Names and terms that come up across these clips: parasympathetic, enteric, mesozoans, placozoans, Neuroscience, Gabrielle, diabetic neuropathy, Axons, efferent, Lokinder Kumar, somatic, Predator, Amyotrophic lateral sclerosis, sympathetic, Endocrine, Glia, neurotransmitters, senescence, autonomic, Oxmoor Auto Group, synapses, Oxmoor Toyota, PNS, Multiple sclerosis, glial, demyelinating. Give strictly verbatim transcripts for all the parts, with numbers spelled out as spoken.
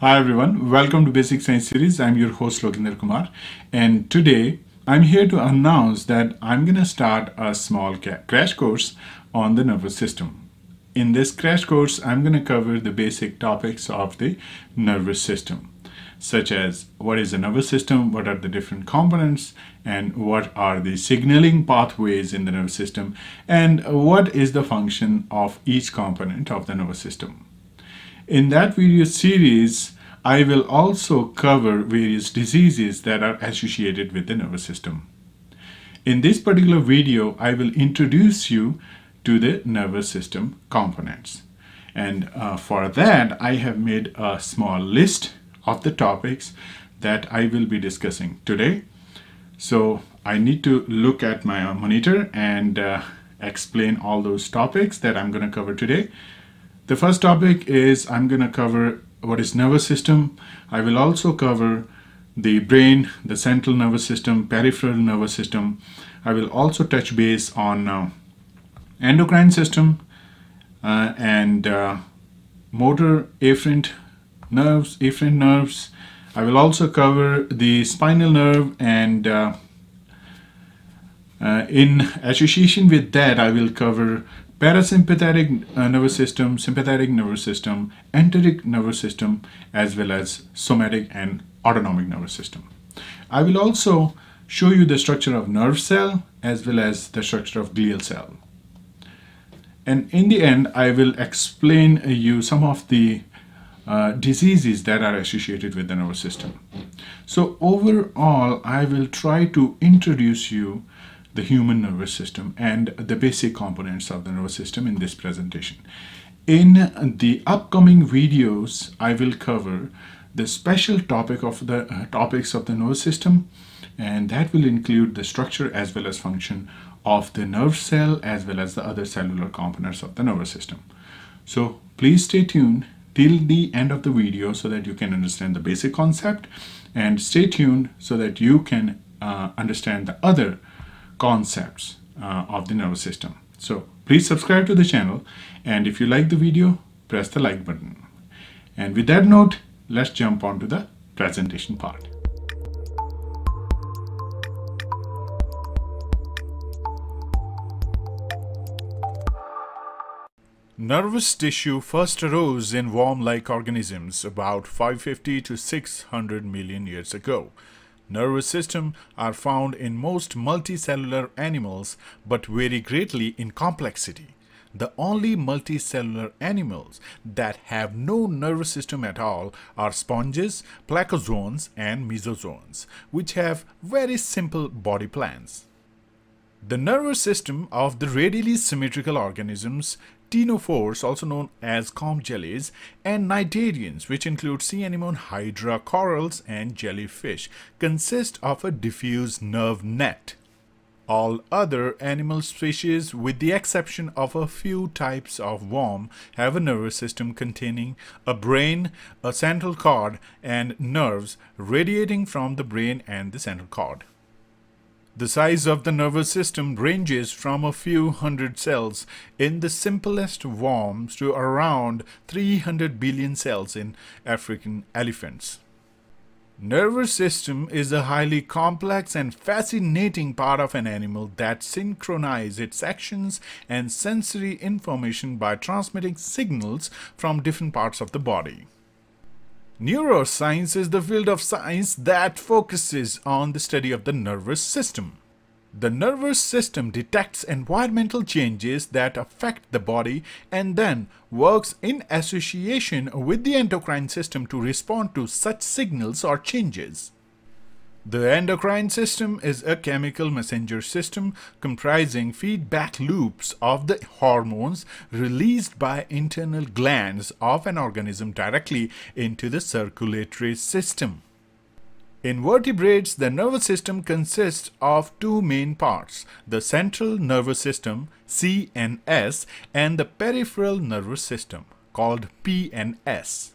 Hi everyone, welcome to Basic Science Series. I'm your host Lokinder Kumar, and today I'm here to announce that I'm gonna start a small crash course on the nervous system. In this crash course, I'm gonna cover the basic topics of the nervous system, such as what is the nervous system, what are the different components, and what are the signaling pathways in the nervous system, and what is the function of each component of the nervous system. In that video series, I will also cover various diseases that are associated with the nervous system. In this particular video, I will introduce you to the nervous system components. And uh, for that, I have made a small list of the topics that I will be discussing today. So I need to look at my monitor and uh, explain all those topics that I'm going to cover today. The first topic is I'm going to cover what is nervous system. I will also cover the brain, the central nervous system, peripheral nervous system. I will also touch base on uh, endocrine system uh, and uh, motor afferent nerves, afferent nerves. I will also cover the spinal nerve, and uh, uh, in association with that, I will cover parasympathetic uh, nervous system, sympathetic nervous system, enteric nervous system, as well as somatic and autonomic nervous system. I will also show you the structure of nerve cell as well as the structure of glial cell. And in the end, I will explain uh, you some of the uh, diseases that are associated with the nervous system. So overall, I will try to introduce you the human nervous system and the basic components of the nervous system in this presentation. In the upcoming videos, I will cover the special topic of the uh, topics of the nervous system, and that will include the structure as well as function of the nerve cell as well as the other cellular components of the nervous system. So please stay tuned till the end of the video so that you can understand the basic concept, and stay tuned so that you can uh, understand the other concepts uh, of the nervous system. So please subscribe to the channel, and if you like the video, press the like button. And with that note, let's jump on to the presentation part. Nervous tissue first arose in worm-like organisms about five hundred fifty to six hundred million years ago. Nervous systems are found in most multicellular animals but vary greatly in complexity. The only multicellular animals that have no nervous system at all are sponges, placozoans, and mesozoans, which have very simple body plans. The nervous system of the radially symmetrical organisms Ctenophores, also known as comb jellies, and cnidarians, which include sea anemone, hydra, corals, and jellyfish, consist of a diffuse nerve net. All other animal species, with the exception of a few types of worm, have a nervous system containing a brain, a central cord, and nerves radiating from the brain and the central cord. The size of the nervous system ranges from a few hundred cells in the simplest worms to around three hundred billion cells in African elephants. Nervous system is a highly complex and fascinating part of an animal that synchronizes its actions and sensory information by transmitting signals from different parts of the body. Neuroscience is the field of science that focuses on the study of the nervous system. The nervous system detects environmental changes that affect the body and then works in association with the endocrine system to respond to such signals or changes. The endocrine system is a chemical messenger system comprising feedback loops of the hormones released by internal glands of an organism directly into the circulatory system. In vertebrates, the nervous system consists of two main parts, the central nervous system C N S and the peripheral nervous system called P N S.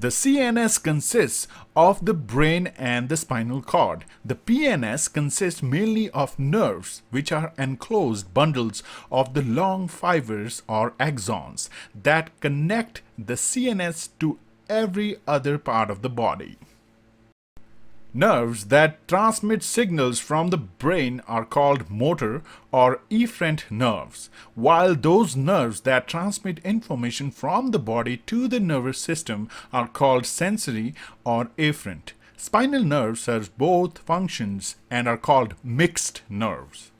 The C N S consists of the brain and the spinal cord. The P N S consists mainly of nerves, which are enclosed bundles of the long fibers or axons that connect the C N S to every other part of the body. Nerves that transmit signals from the brain are called motor or efferent nerves, while those nerves that transmit information from the body to the nervous system are called sensory or afferent. Spinal nerves serve both functions and are called mixed nerves.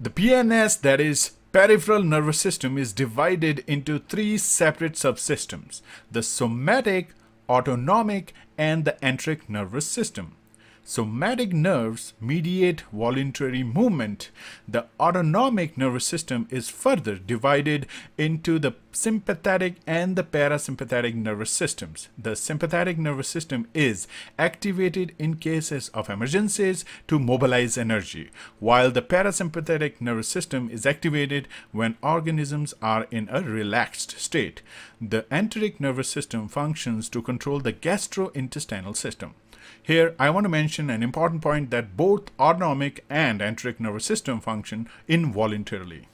The P N S, that is peripheral nervous system, is divided into three separate subsystems: the somatic, autonomic, and the enteric nervous system. Somatic nerves mediate voluntary movement. The autonomic nervous system is further divided into the sympathetic and the parasympathetic nervous systems. The sympathetic nervous system is activated in cases of emergencies to mobilize energy, while the parasympathetic nervous system is activated when organisms are in a relaxed state. The enteric nervous system functions to control the gastrointestinal system. Here, I want to mention an important point that both autonomic and enteric nervous system function involuntarily.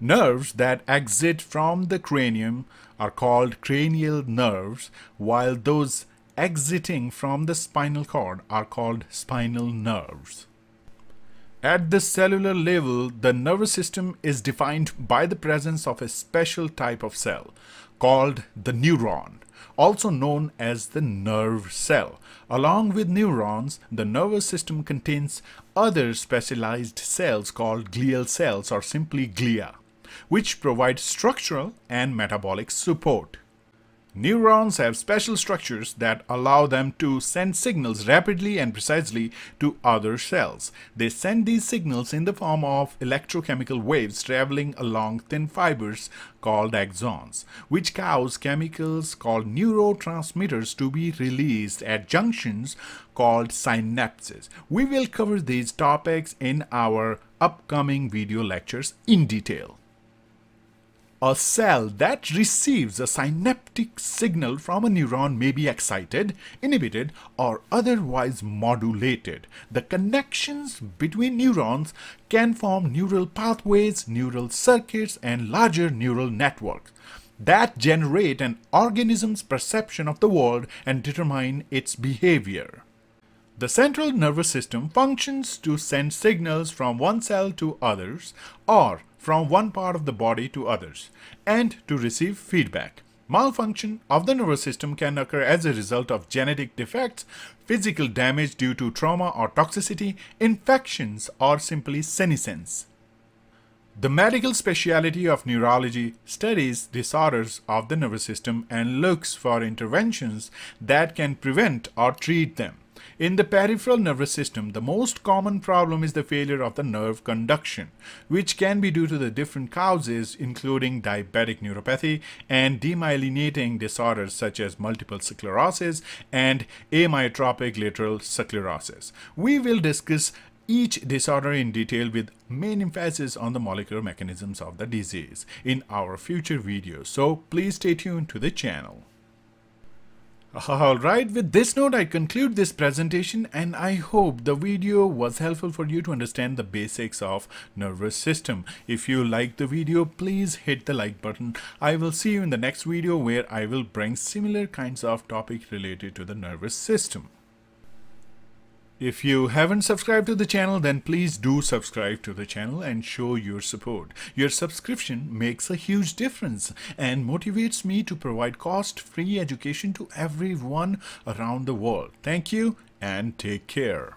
Nerves that exit from the cranium are called cranial nerves, while those exiting from the spinal cord are called spinal nerves. At the cellular level, the nervous system is defined by the presence of a special type of cell called the neuron, also known as the nerve cell. Along with neurons, the nervous system contains other specialized cells called glial cells, or simply glia, which provide structural and metabolic support. Neurons have special structures that allow them to send signals rapidly and precisely to other cells. They send these signals in the form of electrochemical waves traveling along thin fibers called axons, which cause chemicals called neurotransmitters to be released at junctions called synapses. We will cover these topics in our upcoming video lectures in detail. A cell that receives a synaptic signal from a neuron may be excited, inhibited, or otherwise modulated. The connections between neurons can form neural pathways, neural circuits, and larger neural networks that generate an organism's perception of the world and determine its behavior. The central nervous system functions to send signals from one cell to others, or from one part of the body to others, and to receive feedback. Malfunction of the nervous system can occur as a result of genetic defects, physical damage due to trauma or toxicity, infections, or simply senescence. The medical specialty of neurology studies disorders of the nervous system and looks for interventions that can prevent or treat them. In the peripheral nervous system, the most common problem is the failure of the nerve conduction, which can be due to the different causes, including diabetic neuropathy and demyelinating disorders such as multiple sclerosis and amyotrophic lateral sclerosis. We will discuss each disorder in detail with main emphasis on the molecular mechanisms of the disease in our future videos, so please stay tuned to the channel. Alright, with this note I conclude this presentation, and I hope the video was helpful for you to understand the basics of nervous system. If you like the video, please hit the like button. I will see you in the next video, where I will bring similar kinds of topic related to the nervous system. If you haven't subscribed to the channel, then please do subscribe to the channel and show your support. Your subscription makes a huge difference and motivates me to provide cost-free education to everyone around the world. Thank you and take care.